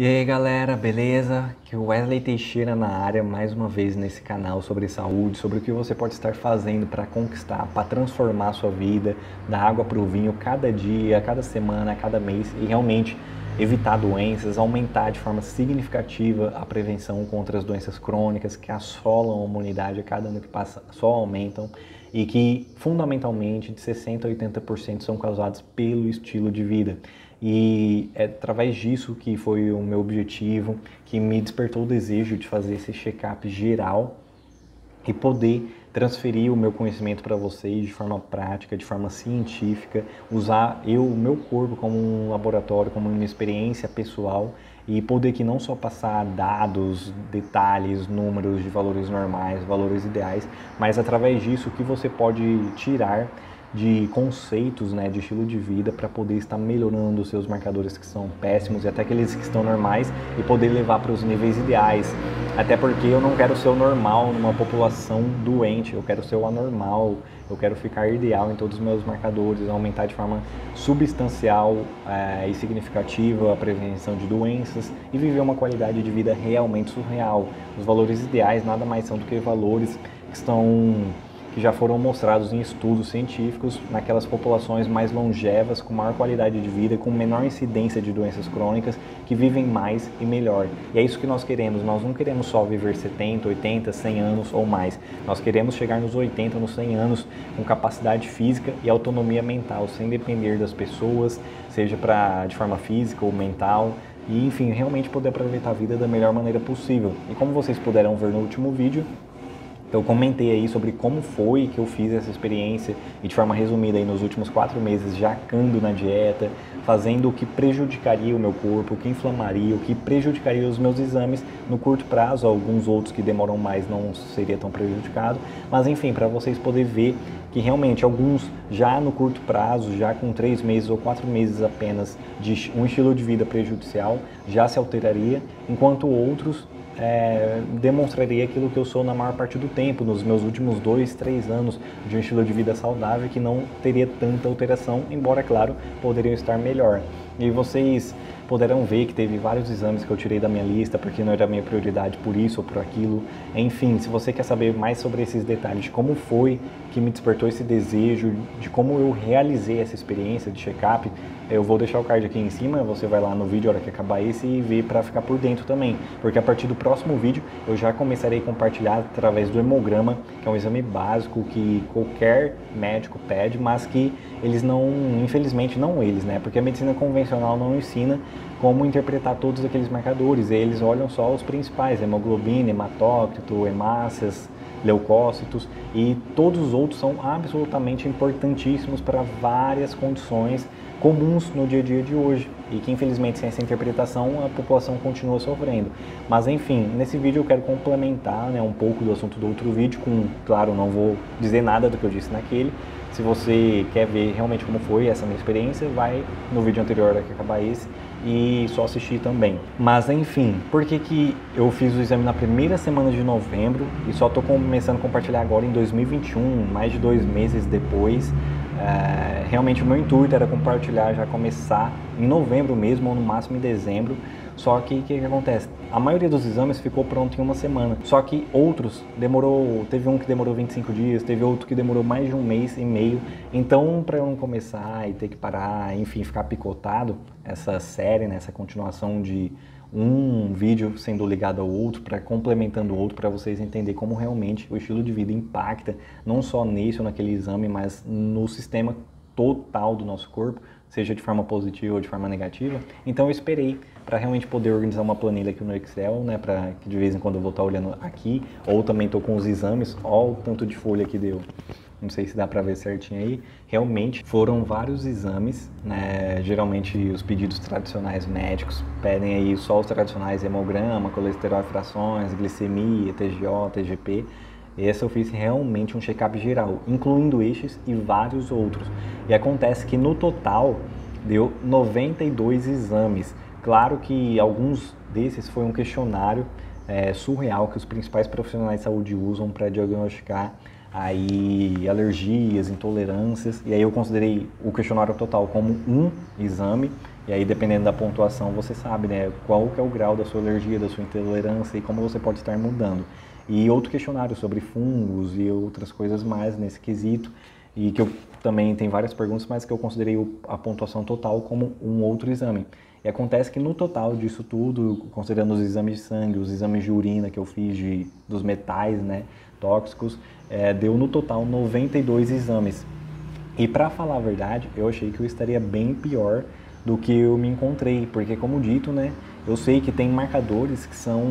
E aí galera, beleza? Aqui é o Wesley Teixeira na área, mais uma vez nesse canal sobre saúde, sobre o que você pode estar fazendo para conquistar, para transformar a sua vida, da água para o vinho, cada dia, cada semana, cada mês, e realmente evitar doenças, aumentar de forma significativa a prevenção contra as doenças crônicas que assolam a humanidade a cada ano que passa, só aumentam, e que fundamentalmente de 60% a 80% são causados pelo estilo de vida. E é através disso que foi o meu objetivo, que me despertou o desejo de fazer esse check-up geral e poder transferir o meu conhecimento para vocês de forma prática, de forma científica, usar o meu corpo como um laboratório, como uma experiência pessoal, e poder que não só passar dados, detalhes, números de valores normais, valores ideais, mas através disso que você pode tirar de conceitos, né, de estilo de vida, para poder estar melhorando os seus marcadores que são péssimos e até aqueles que estão normais, e poder levar para os níveis ideais. Até porque eu não quero ser o normal numa população doente, eu quero ser o anormal, eu quero ficar ideal em todos os meus marcadores, aumentar de forma substancial e significativa a prevenção de doenças e viver uma qualidade de vida realmente surreal. Os valores ideais nada mais são do que valores que estão... que já foram mostrados em estudos científicos naquelas populações mais longevas, com maior qualidade de vida, com menor incidência de doenças crônicas, que vivem mais e melhor. E é isso que nós queremos. Nós não queremos só viver 70, 80, 100 anos ou mais. Nós queremos chegar nos 80, nos 100 anos, com capacidade física e autonomia mental, sem depender das pessoas, seja de forma física ou mental, e enfim, realmente poder aproveitar a vida da melhor maneira possível. E como vocês puderam ver no último vídeo, eu comentei aí sobre como foi que eu fiz essa experiência, e de forma resumida aí nos últimos 4 meses, jacando na dieta, fazendo o que prejudicaria o meu corpo, o que inflamaria, o que prejudicaria os meus exames no curto prazo. Alguns outros que demoram mais não seria tão prejudicado, mas enfim, para vocês poderem ver que realmente alguns já no curto prazo, já com 3 meses ou 4 meses apenas de um estilo de vida prejudicial, já se alteraria, enquanto outros... demonstraria aquilo que eu sou na maior parte do tempo, nos meus últimos 2, 3 anos de um estilo de vida saudável, que não teria tanta alteração, embora, claro, poderiam estar melhor. E vocês poderão ver que teve vários exames que eu tirei da minha lista, porque não era a minha prioridade por isso ou por aquilo. Enfim, se você quer saber mais sobre esses detalhes, de como foi que me despertou esse desejo, de como eu realizei essa experiência de check-up, eu vou deixar o card aqui em cima, você vai lá no vídeo, a hora que acabar esse, e vê para ficar por dentro também. Porque a partir do próximo vídeo, eu já começarei a compartilhar através do hemograma, que é um exame básico que qualquer médico pede, mas que eles não, infelizmente, não eles, né? Porque a medicina convencional não ensina como interpretar todos aqueles marcadores, eles olham só os principais, hemoglobina, hematócrito, hemácias, leucócitos, e todos os outros são absolutamente importantíssimos para várias condições comuns no dia a dia de hoje, e que infelizmente sem essa interpretação a população continua sofrendo. Mas enfim, nesse vídeo eu quero complementar, né, um pouco do assunto do outro vídeo, com, claro, não vou dizer nada do que eu disse naquele. Se você quer ver realmente como foi essa minha experiência, vai no vídeo anterior que acabar esse, e só assistir também. Mas enfim, por que que eu fiz o exame na primeira semana de novembro e só tô começando a compartilhar agora em 2021, mais de 2 meses depois? Realmente o meu intuito era compartilhar, já começar em novembro mesmo, ou no máximo em dezembro. Só que o que acontece? A maioria dos exames ficou pronto em 1 semana, só que outros demorou, teve um que demorou 25 dias, teve outro que demorou mais de 1,5 meses. Então, para eu não começar e ter que parar, enfim, ficar picotado, essa série, né, essa continuação de um vídeo sendo ligado ao outro, para complementando o outro, para vocês entenderem como realmente o estilo de vida impacta, não só nesse ou naquele exame, mas no sistema total do nosso corpo, seja de forma positiva ou de forma negativa. Então eu esperei para realmente poder organizar uma planilha aqui no Excel, né, para que de vez em quando eu vou estar olhando aqui, ou também estou com os exames, olha o tanto de folha que deu. Não sei se dá para ver certinho aí. Realmente foram vários exames, né? Geralmente os pedidos tradicionais médicos pedem aí só os tradicionais: hemograma, colesterol e frações, glicemia, TGO, TGP. Esse eu fiz realmente um check-up geral, incluindo estes e vários outros. E acontece que no total deu 92 exames. Claro que alguns desses foi um questionário surreal que os principais profissionais de saúde usam para diagnosticar aí alergias, intolerâncias, e aí eu considerei o questionário total como um exame, E aí, dependendo da pontuação, você sabe, né, qual que é o grau da sua alergia, da sua intolerância e como você pode estar mudando. E outro questionário sobre fungos e outras coisas mais nesse quesito, e que eu também tenho várias perguntas, mas que eu considerei a pontuação total como um outro exame. E acontece que no total disso tudo, considerando os exames de sangue, os exames de urina que eu fiz dos metais, né, tóxicos, deu no total 92 exames. E para falar a verdade, eu achei que eu estaria bem pior do que eu me encontrei, porque como dito, né, eu sei que tem marcadores que são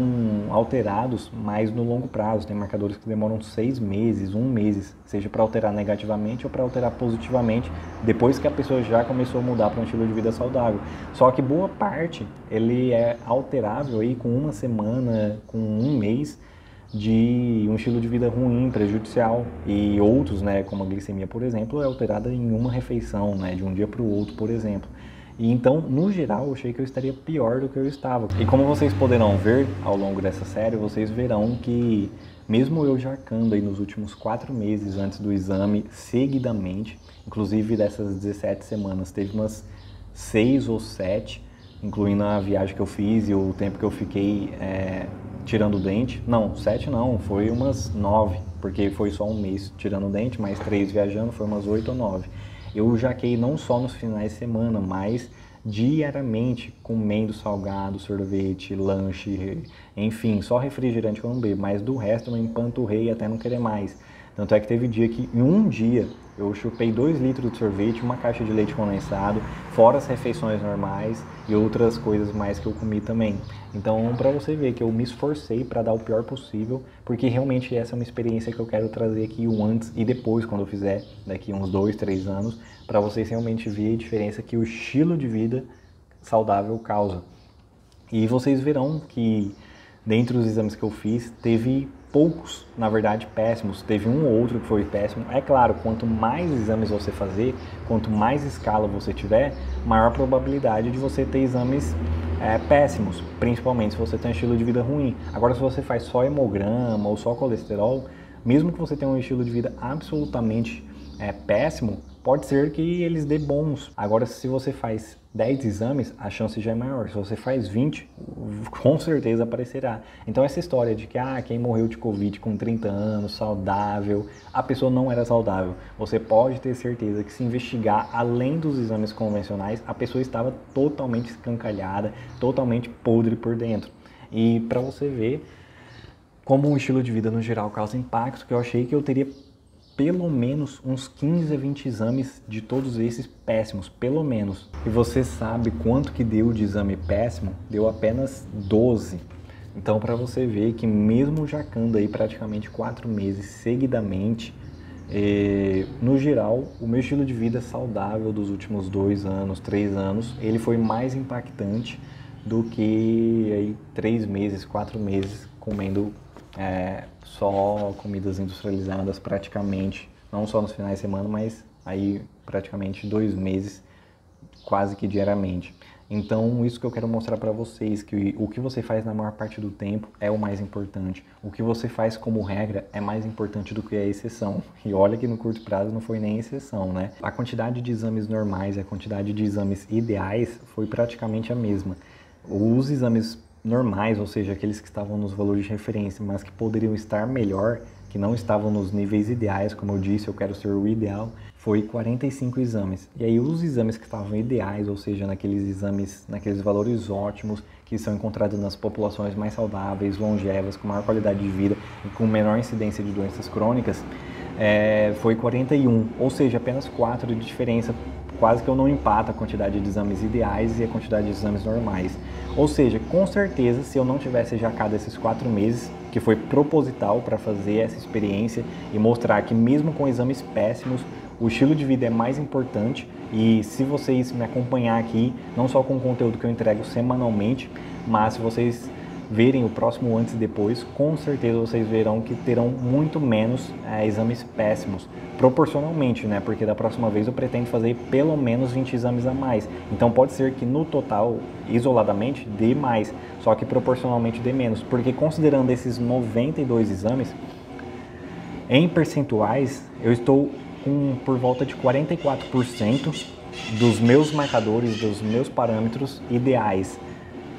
alterados mais no longo prazo, tem marcadores que demoram 6 meses, 1 mês, seja para alterar negativamente ou para alterar positivamente, depois que a pessoa já começou a mudar para um estilo de vida saudável. Só que boa parte, ele é alterável aí com 1 semana, com 1 mês, de um estilo de vida ruim, prejudicial, e outros, né, como a glicemia, por exemplo, é alterada em 1 refeição, né, de um dia para o outro, por exemplo. E então, no geral, eu achei que eu estaria pior do que eu estava. E como vocês poderão ver ao longo dessa série, vocês verão que mesmo eu jacando aí nos últimos 4 meses antes do exame, seguidamente, inclusive dessas 17 semanas, teve umas 6 ou 7, incluindo a viagem que eu fiz e o tempo que eu fiquei tirando o dente. Não, 7 não, foi umas 9, porque foi só 1 mês tirando o dente, mais 3 viajando, foi umas 8 ou 9. Eu jaquei não só nos finais de semana, mas diariamente comendo salgado, sorvete, lanche, enfim, só refrigerante que eu não bebo, mas do resto eu me empanturrei até não querer mais. Tanto é que teve dia que, em um dia, eu chupei 2 litros de sorvete, 1 caixa de leite condensado, fora as refeições normais e outras coisas mais que eu comi também. Então, para você ver que eu me esforcei para dar o pior possível, porque realmente essa é uma experiência que eu quero trazer aqui, o antes e depois, quando eu fizer, daqui uns 2, 3 anos, para vocês realmente verem a diferença que o estilo de vida saudável causa. E vocês verão que, dentre os exames que eu fiz, teve poucos, na verdade, péssimos. Teve um ou outro que foi péssimo. É claro, quanto mais exames você fazer, quanto mais escala você tiver, maior probabilidade de você ter exames péssimos, principalmente se você tem um estilo de vida ruim. Agora, se você faz só hemograma ou só colesterol, mesmo que você tenha um estilo de vida absolutamente péssimo, pode ser que eles dê bons. Agora, se você faz 10 exames, a chance já é maior. Se você faz 20, com certeza aparecerá. Então, essa história de que quem morreu de Covid com 30 anos, saudável, a pessoa não era saudável. Você pode ter certeza que, se investigar além dos exames convencionais, a pessoa estava totalmente escancalhada, totalmente podre por dentro. E para você ver como o estilo de vida no geral causa impacto, que eu achei que eu teria pelo menos uns 15 a 20 exames de todos esses péssimos, pelo menos. E você sabe quanto que deu de exame péssimo? Deu apenas 12. Então, para você ver que mesmo jacando aí praticamente 4 meses seguidamente, no geral, o meu estilo de vida saudável dos últimos 2 anos, 3 anos, ele foi mais impactante do que aí 3 meses, 4 meses comendo só comidas industrializadas praticamente, não só nos finais de semana, mas aí praticamente 2 meses, quase que diariamente. Então, isso que eu quero mostrar para vocês, que o que você faz na maior parte do tempo é o mais importante. O que você faz como regra é mais importante do que a exceção. E olha que no curto prazo não foi nem exceção, né? A quantidade de exames normais e a quantidade de exames ideais foi praticamente a mesma. Os exames normais, ou seja, aqueles que estavam nos valores de referência, mas que poderiam estar melhor, que não estavam nos níveis ideais, como eu disse, eu quero ser o ideal, foi 45 exames. E aí os exames que estavam ideais, ou seja, naqueles valores ótimos, que são encontrados nas populações mais saudáveis, longevas, com maior qualidade de vida e com menor incidência de doenças crônicas, foi 41, ou seja, apenas 4 de diferença. Quase que eu não empato a quantidade de exames ideais e a quantidade de exames normais. Ou seja, com certeza, se eu não tivesse jacado esses 4 meses, que foi proposital para fazer essa experiência e mostrar que mesmo com exames péssimos, o estilo de vida é mais importante. E se vocês me acompanhar aqui, não só com o conteúdo que eu entrego semanalmente, mas se vocês verem o próximo antes e depois, com certeza vocês verão que terão muito menos exames péssimos, proporcionalmente, né? Porque da próxima vez eu pretendo fazer pelo menos 20 exames a mais. Então pode ser que no total, isoladamente, dê mais, só que proporcionalmente dê menos, porque considerando esses 92 exames, em percentuais, eu estou com por volta de 44% dos meus marcadores, dos meus parâmetros ideais.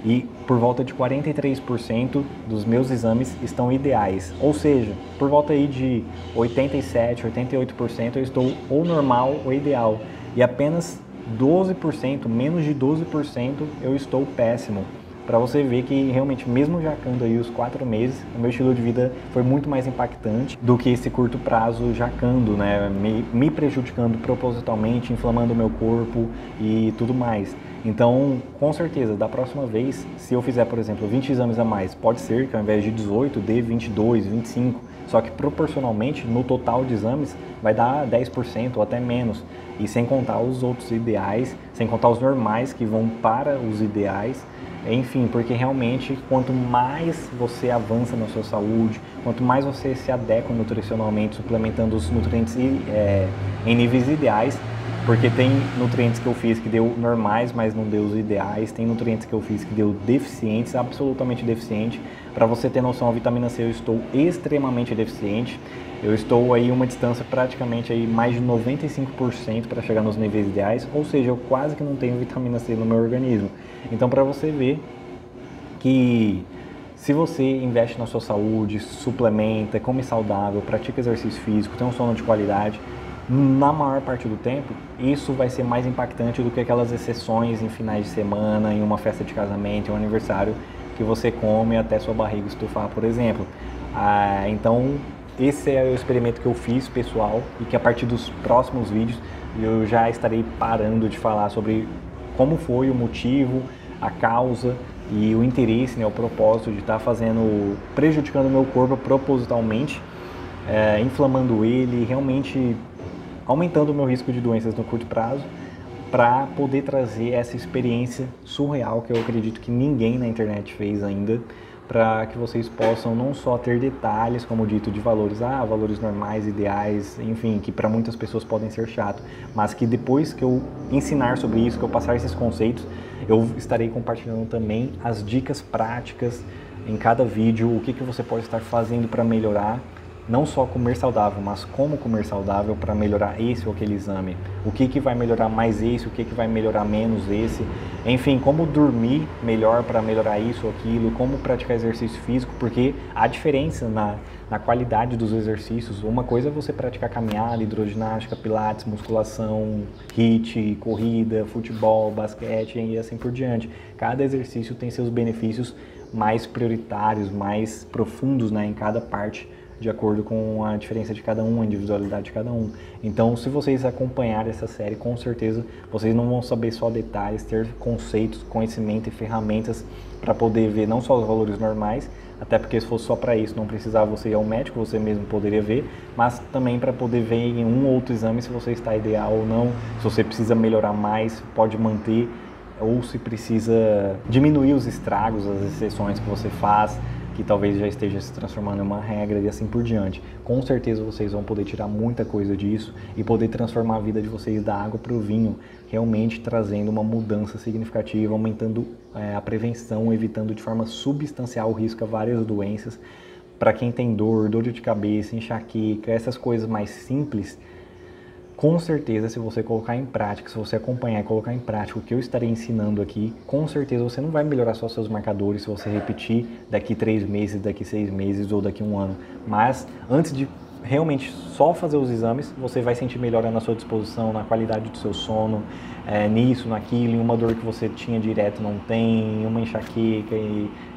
E por volta de 43% dos meus exames estão ideais. Ou seja, por volta aí de 87%, 88% eu estou ou normal ou ideal. E apenas 12%, menos de 12% eu estou péssimo. Para você ver que realmente, mesmo jacando aí os 4 meses, o meu estilo de vida foi muito mais impactante do que esse curto prazo jacando, né? Me prejudicando propositalmente, inflamando o meu corpo e tudo mais. Então, com certeza, da próxima vez, se eu fizer, por exemplo, 20 exames a mais, pode ser que ao invés de 18, dê 22, 25. Só que proporcionalmente, no total de exames, vai dar 10% ou até menos. E sem contar os outros ideais, sem contar os normais que vão para os ideais. Enfim, porque realmente quanto mais você avança na sua saúde, quanto mais você se adequa nutricionalmente, suplementando os nutrientes em níveis ideais, porque tem nutrientes que eu fiz que deu normais, mas não deu os ideais, tem nutrientes que eu fiz que deu deficientes, absolutamente deficiente. Para você ter noção, a vitamina C eu estou extremamente deficiente. Eu estou aí uma distância praticamente aí mais de 95% para chegar nos níveis ideais, ou seja, eu quase que não tenho vitamina C no meu organismo. Então, para você ver que se você investe na sua saúde, suplementa, come saudável, pratica exercício físico, tem um sono de qualidade, na maior parte do tempo, isso vai ser mais impactante do que aquelas exceções em finais de semana, em uma festa de casamento, em um aniversário, que você come até sua barriga estufar, por exemplo. Então, esse é o experimento que eu fiz, pessoal, e que a partir dos próximos vídeos eu já estarei parando de falar sobre como foi o motivo, a causa e o interesse, né, o propósito de estar prejudicando o meu corpo propositalmente, inflamando ele, realmente aumentando o meu risco de doenças no curto prazo, para poder trazer essa experiência surreal que eu acredito que ninguém na internet fez ainda, para que vocês possam não só ter detalhes, como dito, de valores, valores normais, ideais, enfim, que para muitas pessoas podem ser chato, mas que depois que eu ensinar sobre isso, que eu passar esses conceitos, eu estarei compartilhando também as dicas práticas em cada vídeo, o que você pode estar fazendo para melhorar, não só comer saudável, mas como comer saudável para melhorar esse ou aquele exame, o que vai melhorar mais esse, o que vai melhorar menos esse, enfim, como dormir melhor para melhorar isso ou aquilo, como praticar exercício físico, porque há diferença na qualidade dos exercícios. Uma coisa é você praticar caminhada, hidroginástica, pilates, musculação, HIIT, corrida, futebol, basquete e assim por diante. Cada exercício tem seus benefícios mais prioritários, mais profundos, né, em cada parte, de acordo com a diferença de cada um, a individualidade de cada um. Então, se vocês acompanharem essa série, com certeza vocês não vão saber só detalhes, ter conceitos, conhecimento e ferramentas para poder ver não só os valores normais, até porque se fosse só para isso não precisava você ir ao médico, você mesmo poderia ver, mas também para poder ver em um ou outro exame se você está ideal ou não, se você precisa melhorar mais, pode manter, ou se precisa diminuir os estragos, as exceções que você faz, que talvez já esteja se transformando em uma regra e assim por diante. Com certeza vocês vão poder tirar muita coisa disso e poder transformar a vida de vocês da água para o vinho, realmente trazendo uma mudança significativa, aumentando a prevenção, evitando de forma substancial o risco a várias doenças. Para quem tem dor de cabeça, enxaqueca, essas coisas mais simples, com certeza, se você colocar em prática, se você acompanhar e colocar em prática o que eu estarei ensinando aqui, com certeza você não vai melhorar só seus marcadores se você repetir daqui 3 meses, daqui 6 meses ou daqui 1 ano. Mas antes de realmente só fazer os exames, você vai sentir melhora na sua disposição, na qualidade do seu sono, nisso, naquilo, em uma dor que você tinha direto não tem, em uma enxaqueca,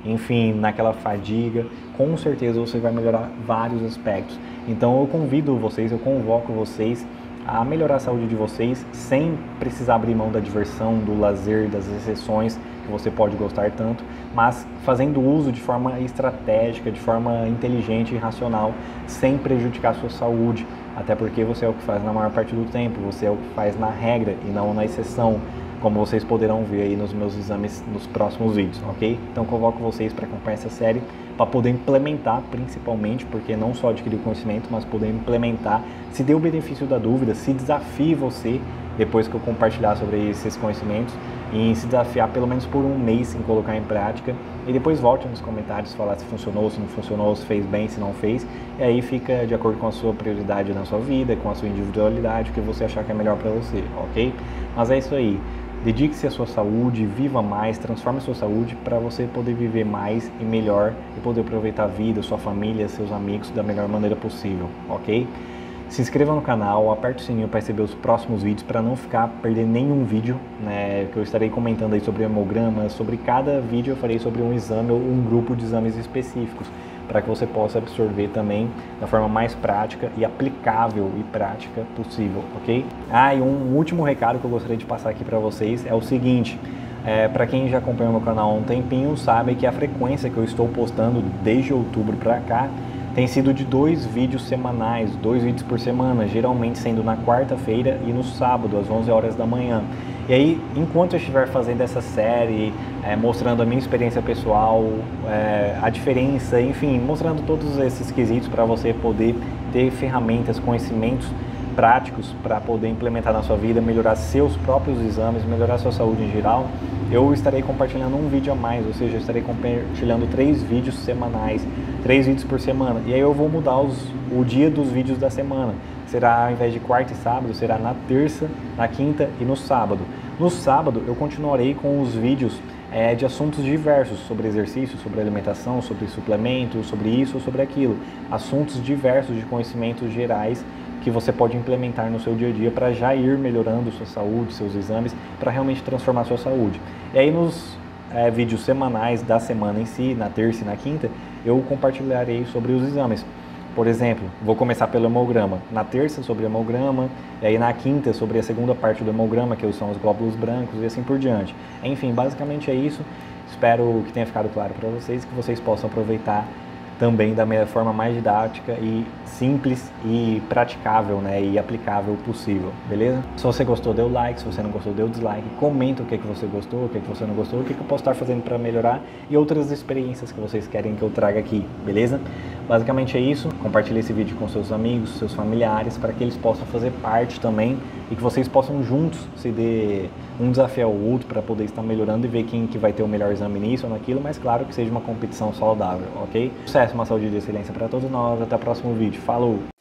enfim, naquela fadiga. Com certeza você vai melhorar vários aspectos. Então eu convido vocês, eu convoco vocês a melhorar a saúde de vocês sem precisar abrir mão da diversão, do lazer, das exceções que você pode gostar tanto, mas fazendo uso de forma estratégica, de forma inteligente e racional, sem prejudicar a sua saúde, até porque você é o que faz na maior parte do tempo, você é o que faz na regra e não na exceção, como vocês poderão ver aí nos meus exames nos próximos vídeos, ok? Então convoco vocês para acompanhar essa série, para poder implementar principalmente, porque não só adquirir o conhecimento, mas poder implementar, se dê o benefício da dúvida, se desafie você depois que eu compartilhar sobre esses conhecimentos, e se desafiar pelo menos por um mês em colocar em prática, e depois volte nos comentários falar se funcionou, se não funcionou, se fez bem, se não fez, e aí fica de acordo com a sua prioridade na sua vida, com a sua individualidade, o que você achar que é melhor para você, ok? Mas é isso aí, dedique-se à sua saúde, viva mais, transforme a sua saúde para você poder viver mais e melhor, e poder aproveitar a vida, sua família, seus amigos da melhor maneira possível, ok? Se inscreva no canal, aperte o sininho para receber os próximos vídeos, para não ficar perdendo nenhum vídeo, né, que eu estarei comentando aí sobre hemograma, sobre cada vídeo eu farei sobre um exame ou um grupo de exames específicos, para que você possa absorver também da forma mais prática e aplicável e prática possível, ok? Ah, e um último recado que eu gostaria de passar aqui para vocês é o seguinte, para quem já acompanha o meu canal há um tempinho, sabe que a frequência que eu estou postando desde outubro para cá tem sido de 2 vídeos semanais, 2 vídeos por semana, geralmente sendo na quarta-feira e no sábado, às 11 horas da manhã. E aí, enquanto eu estiver fazendo essa série, mostrando a minha experiência pessoal, a diferença, enfim, mostrando todos esses quesitos para você poder ter ferramentas, conhecimentos práticos para poder implementar na sua vida, melhorar seus próprios exames, melhorar sua saúde em geral, eu estarei compartilhando um vídeo a mais, ou seja, eu estarei compartilhando 3 vídeos semanais, 3 vídeos por semana. E aí eu vou mudar o dia dos vídeos da semana. Será, ao invés de quarta e sábado, será na terça, na quinta e no sábado. No sábado eu continuarei com os vídeos de assuntos diversos, sobre exercício, sobre alimentação, sobre suplemento, sobre isso, sobre aquilo. Assuntos diversos de conhecimentos gerais que você pode implementar no seu dia a dia para já ir melhorando sua saúde, seus exames, para realmente transformar sua saúde. E aí nos vídeos semanais da semana em si, na terça e na quinta, eu compartilharei sobre os exames. Por exemplo, vou começar pelo hemograma. Na terça sobre hemograma, e aí na quinta sobre a segunda parte do hemograma, que são os glóbulos brancos e assim por diante. Enfim, basicamente é isso. Espero que tenha ficado claro para vocês, que vocês possam aproveitar também da melhor forma mais didática e simples e praticável, né, e aplicável possível, beleza? Se você gostou, dê o like, se você não gostou, dê o dislike, comenta o que é que você gostou, o que é que você não gostou, o que é que eu posso estar fazendo para melhorar e outras experiências que vocês querem que eu traga aqui, beleza? Basicamente é isso, compartilhe esse vídeo com seus amigos, seus familiares, para que eles possam fazer parte também e que vocês possam juntos se dê um desafio ao outro para poder estar melhorando e ver quem que vai ter o melhor exame nisso ou naquilo, mas claro que seja uma competição saudável, ok? Sucesso, uma saúde de excelência para todos nós, até o próximo vídeo, falou!